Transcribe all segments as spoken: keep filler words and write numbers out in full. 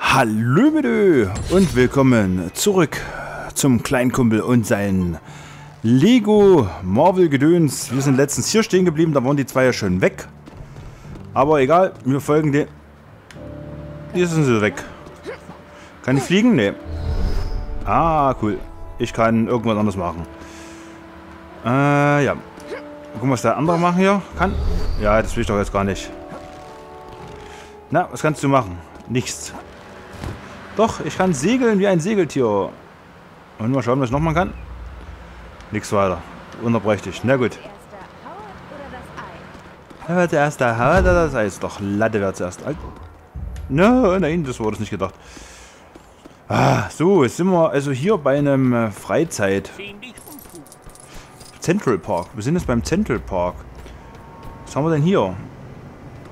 Hallo bitte und willkommen zurück zum kleinen Kumpel und seinen Lego Marvel Gedöns. Wir sind letztens hier stehen geblieben, da waren die zwei ja schon weg. Aber egal, wir folgen den. Hier sind sie weg. Kann ich fliegen? Nee. Ah, cool. Ich kann irgendwas anderes machen. Äh, ja. Gucken, was der andere machen hier kann. Ja, das will ich doch jetzt gar nicht. Na, was kannst du machen? Nichts. Doch, ich kann segeln wie ein Segeltier. Und mal schauen, was ich noch machen kann. Nichts weiter. Unterbrächtig. Na gut. Wer wird zuerst der Hau oder das Eis? Doch, Latte wird zuerst alt. No, nein, das wurde nicht gedacht. Ah, so, jetzt sind wir also hier bei einem Freizeit. Central Park. Wir sind jetzt beim Central Park. Was haben wir denn hier?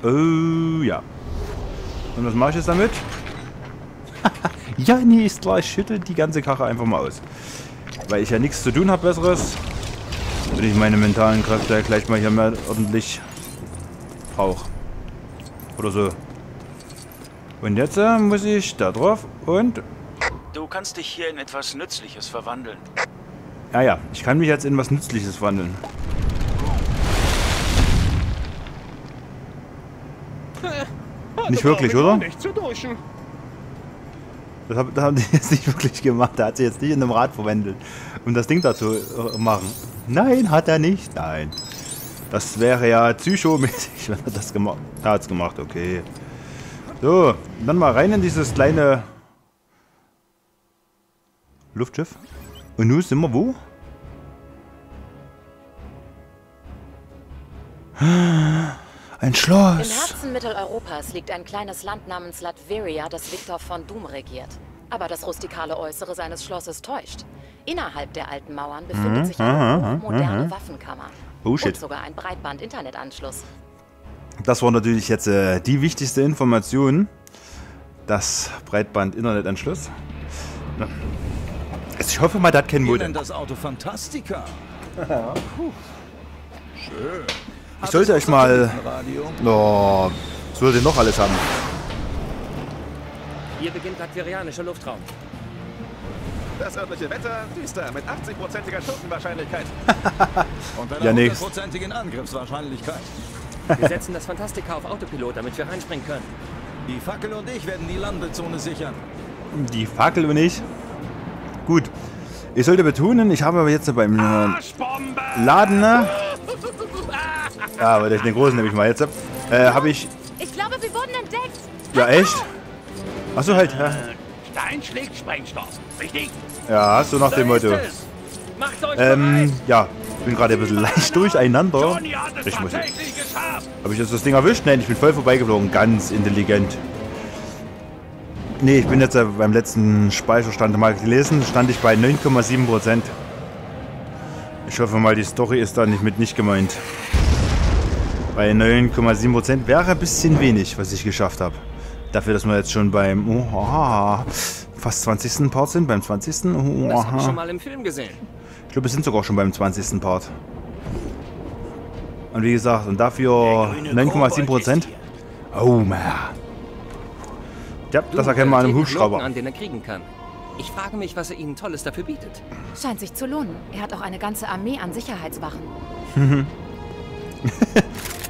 Oh, ja. Und was mache ich jetzt damit? Ja, nee, ist klar. Ich schüttel die ganze Karre einfach mal aus. Weil ich ja nichts zu tun habe, Besseres. Wenn ich meine mentalen Kräfte gleich mal hier mal ordentlich brauche. Oder so. Und jetzt äh, muss ich da drauf und... Du kannst dich hier in etwas Nützliches verwandeln. Ja, ja, ich kann mich jetzt in was Nützliches wandeln. Nicht wirklich, oder? Das haben hab die jetzt nicht wirklich gemacht. Da hat sie jetzt nicht in einem Rad verwendet, um das Ding da zu machen. Nein, hat er nicht. Nein. Das wäre ja psychomäßig, wenn er das gemacht hat. Da hat es gemacht, okay. So, dann mal rein in dieses kleine Luftschiff. Und nun sind wir wo? Ein Schloss! Im Herzen Mitteleuropas liegt ein kleines Land namens Latveria, das Viktor von Doom regiert. Aber das rustikale Äußere seines Schlosses täuscht. Innerhalb der alten Mauern befindet mhm. sich eine moderne mhm. Waffenkammer. Oh, shit. Und sogar ein Breitband-Internetanschluss. Das war natürlich jetzt äh, die wichtigste Information. Das Breitband-Internetanschluss. Ja. Ich hoffe mal, das hat keinen Modem. Das Auto Fantastika. Schön. Ich sollte euch mal... Oh, was würde noch alles haben? Hier beginnt latverianischer Luftraum. Das örtliche Wetter düster mit achtzig prozentiger Schurkenwahrscheinlichkeit. Und einer ja, hundertprozentigen Angriffswahrscheinlichkeit. Wir setzen das Fantastika auf Autopilot, damit wir reinspringen können. Die Fackel und ich werden die Landezone sichern. Die Fackel und ich? Gut, ich sollte betonen, ich habe aber jetzt beim äh, Laden, ne? Ja, aber den großen nehme ich mal jetzt ab. Äh, habe ich... Ich glaube, wir wurden entdeckt. Ja, echt? Achso, halt, ja. Stein schlägt Sprengstoff, richtig? Ja, so nach dem Motto. Ähm, ja, ich bin gerade ein bisschen leicht durcheinander. Ich muss jetzt... Habe ich jetzt das Ding erwischt? Nein, ich bin voll vorbeigeflogen. Ganz intelligent. Ne, ich bin jetzt beim letzten Speicherstand mal gelesen, stand ich bei neun Komma sieben Prozent. Ich hoffe mal, die Story ist da nicht mit nicht gemeint. Bei neun Komma sieben Prozent wäre ein bisschen wenig, was ich geschafft habe. Dafür, dass wir jetzt schon beim oha, fast zwanzigsten Part sind, beim zwanzigsten Oha. Das hab ich schon mal im Film gesehen. Ich glaube, wir sind sogar schon beim zwanzigsten Part. Und wie gesagt, und dafür neun Komma sieben Prozent. Oh man. Ja, das erkennen wir an einem Hubschrauber. An den er kriegen kann. Ich frage mich, was er ihnen Tolles dafür bietet. Scheint sich zu lohnen. Er hat auch eine ganze Armee an Sicherheitswachen.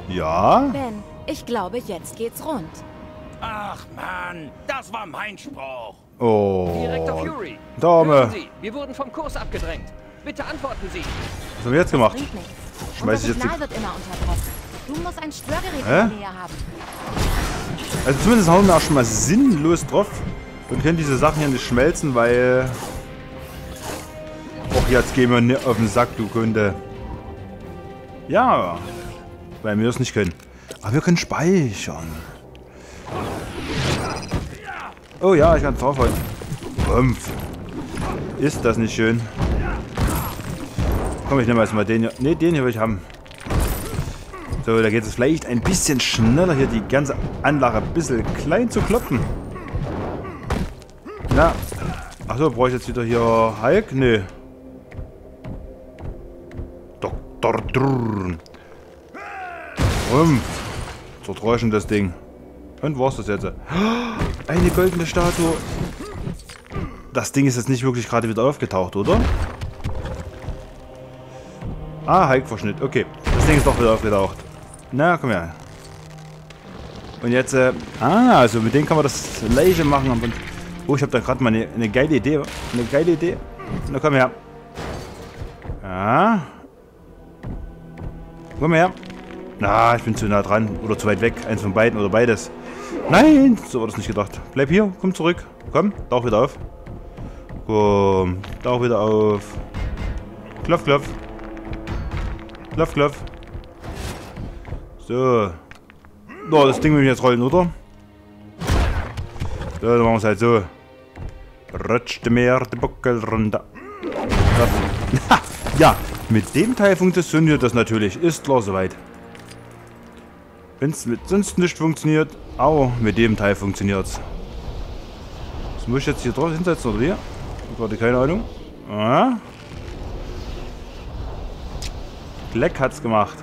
Ja? Ben, ich glaube, jetzt geht's rund. Ach Mann, das war mein Spruch. Oh. Director Fury. Dame. Sie, wir wurden vom Kurs abgedrängt. Bitte antworten Sie. Was haben wir jetzt gemacht? Schmeiß ich jetzt die... wird immer unterbrochen. Du musst ein Störgerät in der Nähe haben. Also zumindest hauen wir auch schon mal sinnlos drauf und können diese Sachen hier nicht schmelzen, weil... Och, jetzt gehen wir nicht auf den Sack, du Kunde. Ja, weil wir es nicht können. Aber wir können speichern. Oh ja, ich kann draufhauen. Rumpf. Ist das nicht schön? Komm, ich nehme erstmal den hier. Ne, den hier will ich haben. So, da geht es vielleicht ein bisschen schneller, hier die ganze Anlage ein bisschen klein zu kloppen. Na, achso, brauche ich jetzt wieder hier Hulk? Nö. Rumpf. Zerträuschen das Ding. Und war's das jetzt? Eine goldene Statue. Das Ding ist jetzt nicht wirklich gerade wieder aufgetaucht, oder? Ah, Hulk-Verschnitt. Okay. Das Ding ist doch wieder aufgetaucht. Na, komm her. Und jetzt, äh, ah, also mit denen kann man das Leiche machen. Und, oh, ich habe da gerade mal eine, eine geile Idee. Eine geile Idee. Na, komm her. Ja. Komm her. Na, ah, ich bin zu nah dran. Oder zu weit weg. Eins von beiden oder beides. Nein, so war das nicht gedacht. Bleib hier, komm zurück. Komm, tauch wieder auf. Komm, tauch wieder auf. Klopf, klopf. Klopf, klopf. So. So, das Ding will ich jetzt rollen, oder? So, dann machen wir es halt so. Rutschte mir die Buckel runter. Ja, mit dem Teil funktioniert das natürlich. Ist klar soweit. Wenn es mit sonst nicht funktioniert, auch mit dem Teil funktioniert es. Das muss ich jetzt hier drauf hinsetzen, oder hier? Ich hatte keine Ahnung. Ah. Kleck hat's gemacht.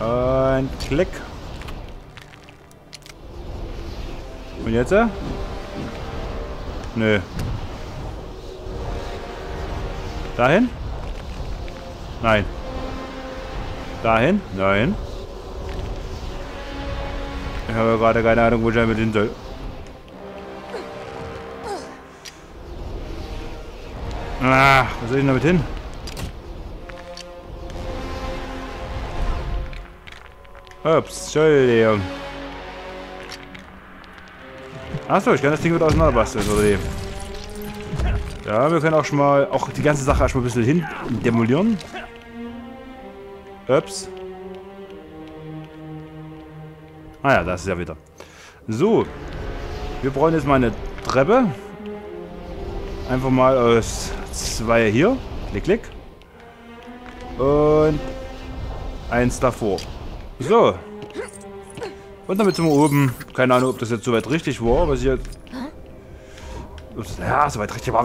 Ein Klick. Und jetzt? Nö. Dahin? Nein. Dahin? Nein. Ich habe gerade keine Ahnung, wo ich damit hin soll. Ah, was soll ich denn damit hin? Ups, Entschuldigung. Achso, ich kann das Ding wieder auseinanderbasteln, oder wie? Ja, wir können auch schon mal, auch die ganze Sache erstmal ein bisschen hin demolieren. Ups. Ah ja, das ist ja wieder. So. Wir brauchen jetzt mal eine Treppe. Einfach mal aus zwei hier. Klick, klick. Und eins davor. So. Und damit sind wir oben. Keine Ahnung, ob das jetzt soweit richtig war, was ich jetzt... Ups, ja, soweit richtig war.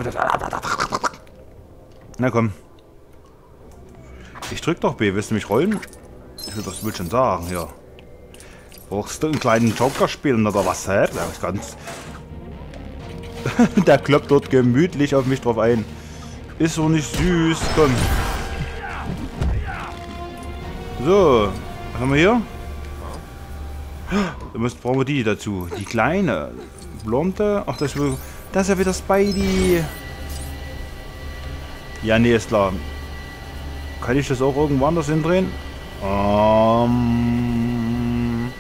Na komm. Ich drück doch B. Willst du mich rollen? Ich will das schon sagen, ja. Brauchst du einen kleinen Joker spielen oder was? Hä? Ja, ist ganz... Der kloppt dort gemütlich auf mich drauf ein. Ist so nicht süß. Komm. So. Was haben wir hier? Da müssen, brauchen wir die dazu. Die kleine. Blonde. Ach, das ist, wohl, das ist ja wieder Spidey. Ja, nee, ist klar. Kann ich das auch irgendwo anders hindrehen? Ähm,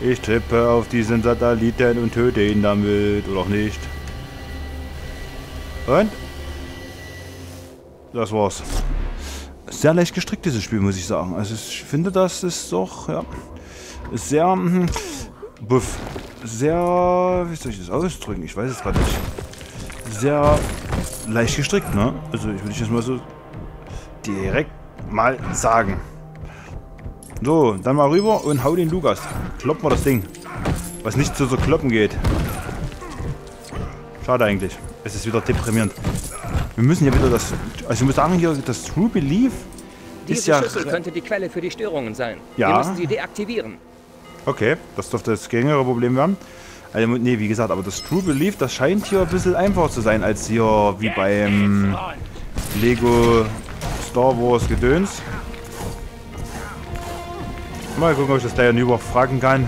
ich tippe auf diesen Satelliten und töte ihn damit. Oder auch nicht. Und? Das war's. Sehr leicht gestrickt, dieses Spiel, muss ich sagen. Also ich finde, das ist doch, ja, sehr, mm, buff. Sehr, wie soll ich das ausdrücken? Ich weiß es gerade nicht. Sehr leicht gestrickt, ne? Also ich würde jetzt mal so direkt mal sagen. So, dann mal rüber und hau den Lukas. Kloppen wir das Ding. Was nicht so zu kloppen geht. Schade eigentlich. Es ist wieder deprimierend. Wir müssen ja wieder das... Also ich muss sagen, hier das True Belief ist Diese ja... Diese Schüssel könnte die Quelle für die Störungen sein. Ja. Wir müssen sie deaktivieren. Okay, das dürfte das geringere Problem werden. Also, nee, wie gesagt, aber das True Belief, das scheint hier ein bisschen einfacher zu sein, als hier wie beim Lego Star Wars Gedöns. Mal gucken, ob ich das gleich hinüber fragen kann.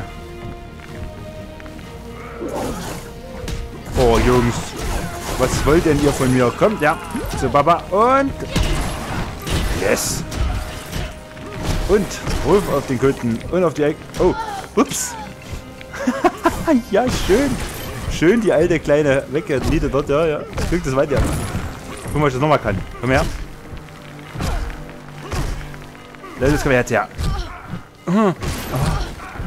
Oh, Jungs. Was wollt denn ihr von mir? Kommt, ja. Zu Baba. Und... Yes. Und ruf auf den Kunden. Und auf die Ecke. Oh. Ups. Ja, schön. Schön die alte kleine Weggeliete dort. Ja, ja. Glück, das weit ja. Guck mal, ob ich das nochmal kann. Komm her. Jetzt komm her jetzt her.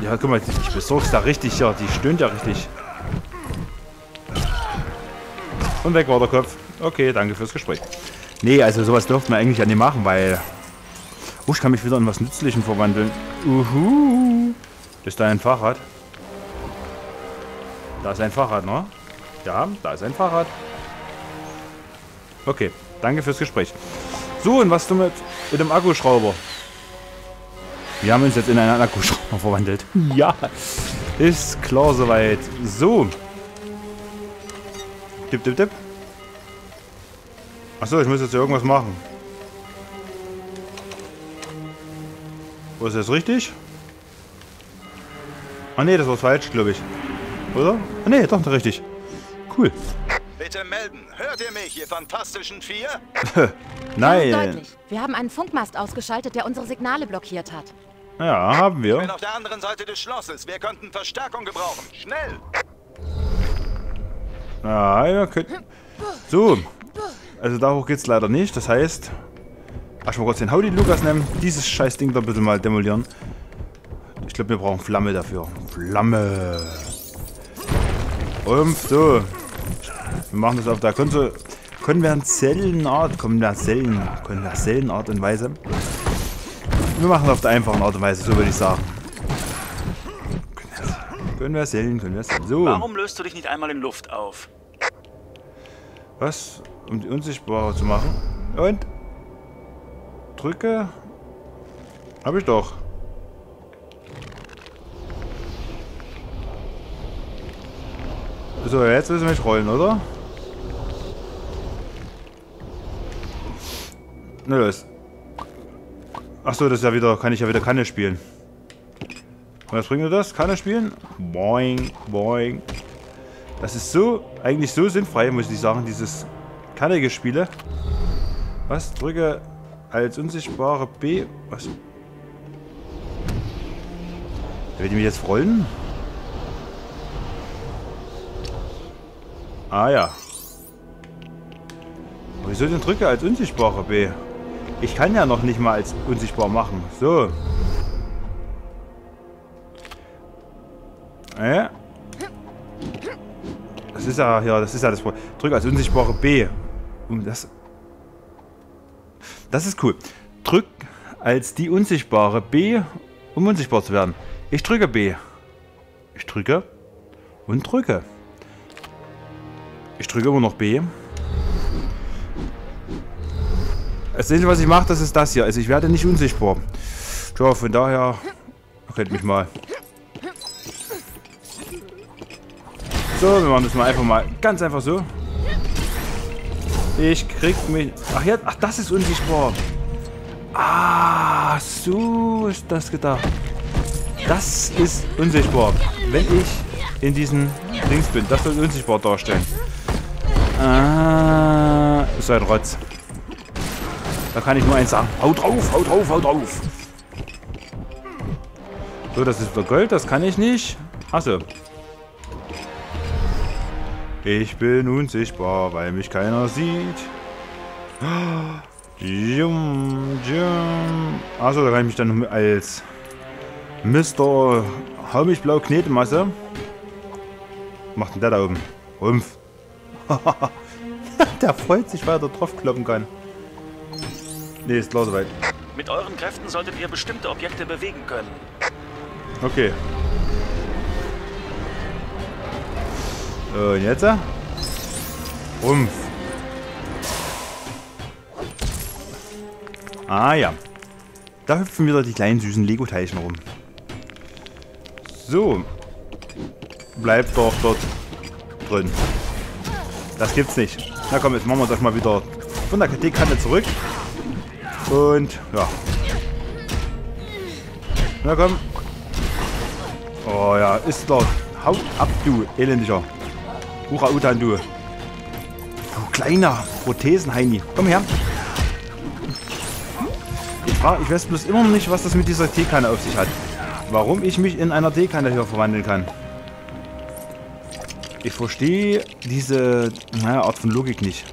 Ja, guck mal. Ich besorg's da richtig. Ja, die stöhnt ja richtig. Und weg war der Kopf. Okay, danke fürs Gespräch. Nee, also sowas dürfte man eigentlich ja nicht machen, weil... Oh, ich kann mich wieder in was Nützlichen verwandeln. Uhu. Ist da ein Fahrrad? Da ist ein Fahrrad, ne? Ja, da ist ein Fahrrad. Okay, danke fürs Gespräch. So, und was du mit, mit dem Akkuschrauber? Wir haben uns jetzt in einen Akkuschrauber verwandelt. Ja, ist klar soweit. So. Tipp, tipp, tipp. Achso, ich muss jetzt hier irgendwas machen. Wo ist das richtig? Ah ne, das war falsch, glaube ich. Oder? Ah ne, doch, richtig. Cool. Bitte melden. Hört ihr mich, ihr fantastischen Vier? Nein. Deutlich. Wir haben einen Funkmast ausgeschaltet, der unsere Signale blockiert hat. Ja, haben wir. Ich bin auf der anderen Seite des Schlosses. Wir könnten Verstärkung gebrauchen. Schnell! Ah, ja, okay. So. Also da hoch geht's leider nicht, das heißt... Ach, ich mal kurz den Howdy Lukas nehmen, dieses scheiß Ding da ein bisschen mal demolieren. Ich glaube, wir brauchen Flamme dafür. Flamme! Und so. Wir machen das auf der Konsole. Konventionellen Art, konventionellen, konventionellen Art und Weise. Wir machen das auf der einfachen Art und Weise, so würde ich sagen. Konventionellen, konventionellen, so. Warum löst du dich nicht einmal in Luft auf? Was? Um die unsichtbare zu machen. Und? Drücke. Hab ich doch. So, jetzt müssen wir mich rollen, oder? Na los. Achso, das ist ja wieder, kann ich ja wieder Kanne spielen. Was bringt mir das? Kanne spielen? Boing, boing. Das ist so, eigentlich so sinnfrei, muss ich sagen, dieses kannige Spiele. Was? Drücke als unsichtbare B. Was? Will die mich jetzt rollen? Ah ja. Wieso denn drücke als unsichtbare B? Ich kann ja noch nicht mal als unsichtbar machen. So. Äh? Das ist ja, ja, das ist ja das Problem. Drücke als unsichtbare B. Das, das ist cool. Drück als die unsichtbare B, um unsichtbar zu werden. Ich drücke B. Ich drücke und drücke. Ich drücke immer noch B. Das Einzige, was ich mache, das ist das hier. Also ich werde nicht unsichtbar. Tja, von daher rettet mich mal. So, wir machen das mal einfach mal ganz einfach so. Ich krieg mich... Ach ja, ach, das ist unsichtbar. Ah, so ist das gedacht. Das ist unsichtbar. Wenn ich in diesen Dings bin, das soll unsichtbar darstellen. Ah, ist ein Rotz. Da kann ich nur eins sagen. Haut drauf, haut drauf, haut drauf. So, das ist wieder Gold, das kann ich nicht. Achso. Ich bin unsichtbar, weil mich keiner sieht. Achso, da kann ich mich dann als Mister Haumichblau Knetmasse. Macht denn der da oben? Rumpf. Der freut sich, weil er da drauf kloppen kann. Ne, ist klar soweit. Mit euren Kräften solltet ihr bestimmte Objekte bewegen können. Okay. Und jetzt? Rumpf. Ah ja. Da hüpfen wieder die kleinen süßen Lego-Teilchen rum. So. Bleibt doch dort drin. Das gibt's nicht. Na komm, jetzt machen wir das mal wieder von der K D-Kante zurück. Und ja. Na komm. Oh ja, ist doch. Haut ab, du elendischer. Hurra-Utan, du. Oh, kleiner Prothesen-Heini. Komm her. Ich, frage, ich weiß bloß immer noch nicht, was das mit dieser Teekanne auf sich hat. Warum ich mich in einer Teekanne hier verwandeln kann. Ich verstehe diese naja, Art von Logik nicht.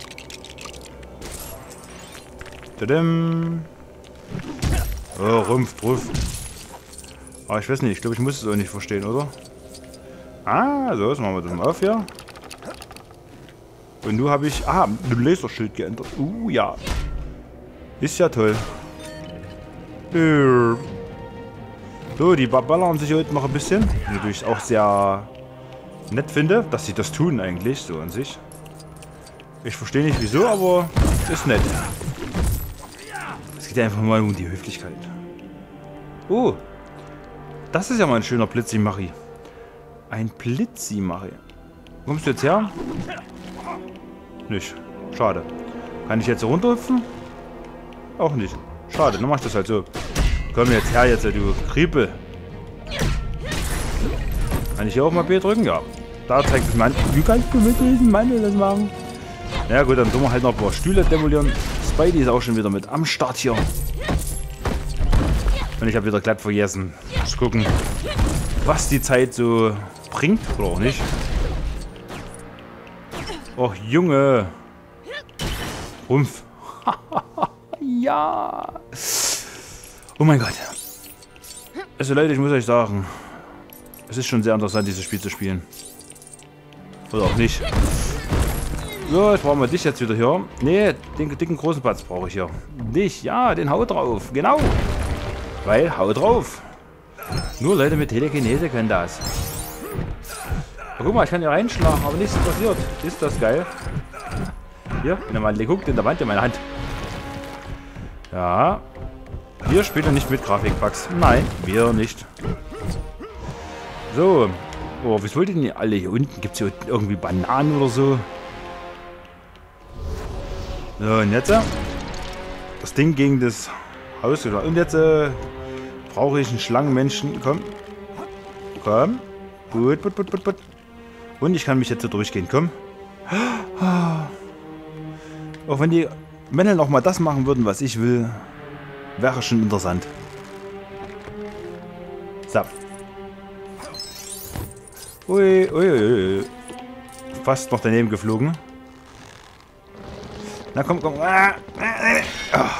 Tadam. Oh, Rumpf, Rumpf. Aber ich weiß nicht, ich glaube, ich muss es auch nicht verstehen, oder? Ah, so, jetzt machen wir das mal auf hier. Und nun habe ich... Ah, ein Laserschild geändert. Uh, ja. Ist ja toll. So, die ballern sich heute noch ein bisschen. Natürlich auch sehr nett finde, dass sie das tun eigentlich, so an sich. Ich verstehe nicht wieso, aber ist nett. Es geht einfach mal um die Höflichkeit. Oh, das ist ja mal ein schöner Blitzimachi. Ein Blitzimachi. Kommst du jetzt her? Nicht. Schade. Kann ich jetzt runterhüpfen? Auch nicht. Schade, dann mach ich das halt so. Komm jetzt her, jetzt, du Kriepel. Kann ich hier auch mal B drücken? Ja. Da zeigt es mir an. Wie kannst du mit diesem Mantel das machen? Na ja, gut, dann tun wir halt noch ein paar Stühle demolieren. Spidey ist auch schon wieder mit am Start hier. Und ich habe wieder glatt vergessen. Mal gucken, was die Zeit so bringt oder auch nicht. Och, Junge. Rumpf. Ja. Oh mein Gott. Also Leute, ich muss euch sagen, es ist schon sehr interessant, dieses Spiel zu spielen. Oder auch nicht. So, jetzt brauchen wir dich jetzt wieder hier. Nee, den dicken großen Platz brauche ich hier. Dich, ja, den Haut drauf. Genau. Weil, Haut drauf. Nur Leute mit Telekinese können das. Aber guck mal, ich kann hier reinschlagen, aber nichts passiert. Ist das geil? Hier, bin der Mann, guckt in der Wand in meiner Hand. Ja. Wir spielen nicht mit Grafikbugs. Nein, wir nicht. So. Oh, was wollt ihr denn hier alle hier unten? Gibt es hier unten irgendwie Bananen oder so? So, und jetzt. Das Ding gegen das Haus. Und jetzt äh, brauche ich einen Schlangenmenschen. Komm. Komm. Gut, gut, gut, gut, gut. Und ich kann mich jetzt so durchgehen. Komm. Auch wenn die Männer noch mal das machen würden, was ich will, wäre schon interessant. So. Ui, ui, ui. Fast noch daneben geflogen. Na komm, komm. Ah, äh, ah.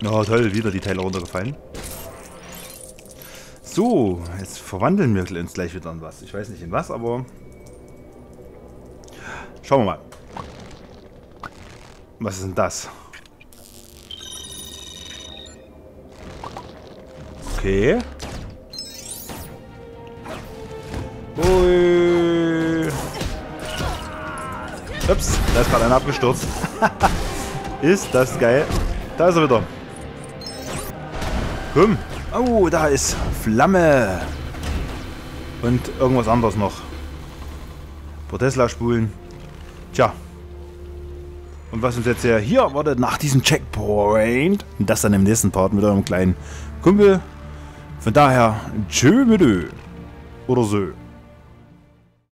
Na toll, wieder die Teile runtergefallen. So, jetzt verwandeln wir uns gleich wieder an was. Ich weiß nicht in was, aber... Schauen wir mal. Was ist denn das? Okay. Ui. Ups, da ist gerade einer abgestürzt. Ist das geil. Da ist er wieder. Komm. Oh, da ist Flamme. Und irgendwas anderes noch. Protesla-Spulen. Tja. Und was uns jetzt hier, hier wartet nach diesem Checkpoint. Und das dann im nächsten Part mit eurem kleinen Kumpel. Von daher, tschö mit Ö. Oder so.